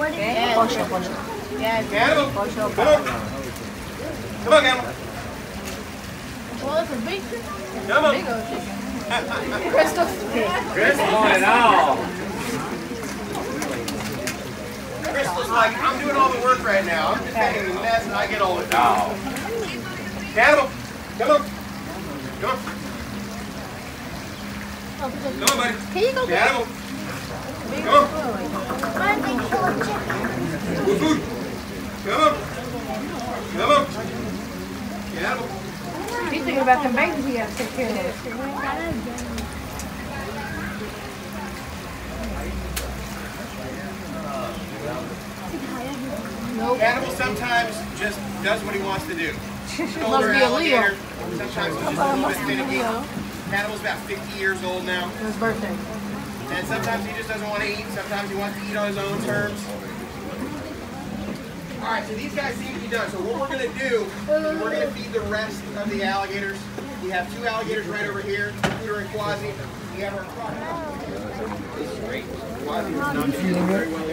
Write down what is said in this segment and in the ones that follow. what is it? Kosho, kosho. Yeah, kosho. Come on, Gamma. Well, it's a big chicken. Gamma. Big old chicken. Crystal. Crystal's on it now. Crystal's like, I'm doing all the work right now. I'm just taking the mess and I get all the dough. Gamma. Come on. Come on. Come on, buddy. Can you go get it? Come on. I'm going to kill a chicken. Good food. Come on. Come on. Get out of it. He's thinking about them babies he has to take care of. Nope. The animal sometimes just does what he wants to do. Must be a Leo. Sometimes he's just a Leo. The animal's about 50 years old now. It was his birthday. And sometimes he just doesn't want to eat. Sometimes he wants to eat on his own terms. All right, so these guys seem to be done. So what we're going to do is we're going to feed the rest of the alligators. We have two alligators right over here, Cooter and Quasi. We have our crocodile. Quasi is not feeling very well.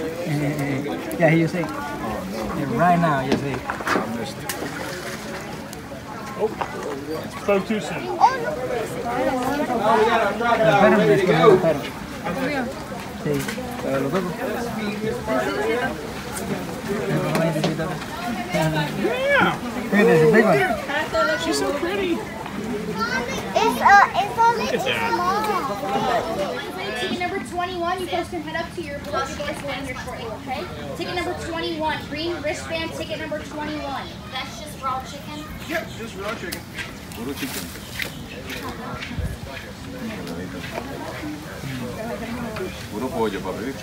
Yeah, you see. Yeah, right now, you see. Oh, so too soon. Oh, we got our crocodile ready to go. Yeah. Hey, there's a big one. She's so pretty. It's small. Ticket number 21, you guys can head up to your block doors when you're shortly, okay? Ticket number 21, green wristband, ticket number 21. That's just raw chicken? Yep, just raw chicken. Little chicken. Puro pollo, papi.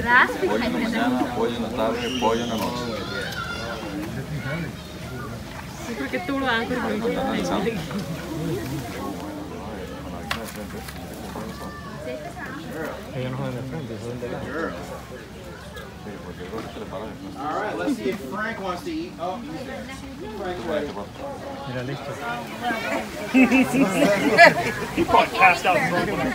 Gracias. Pollo na mañana, pollo na tarde, pollo na noche. Sí, porque tú lo haces. All right, let's see if Frank wants to eat. Oh, he's there. Frank, wait. He probably passed out smoking.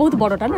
बहुत बड़ा था ना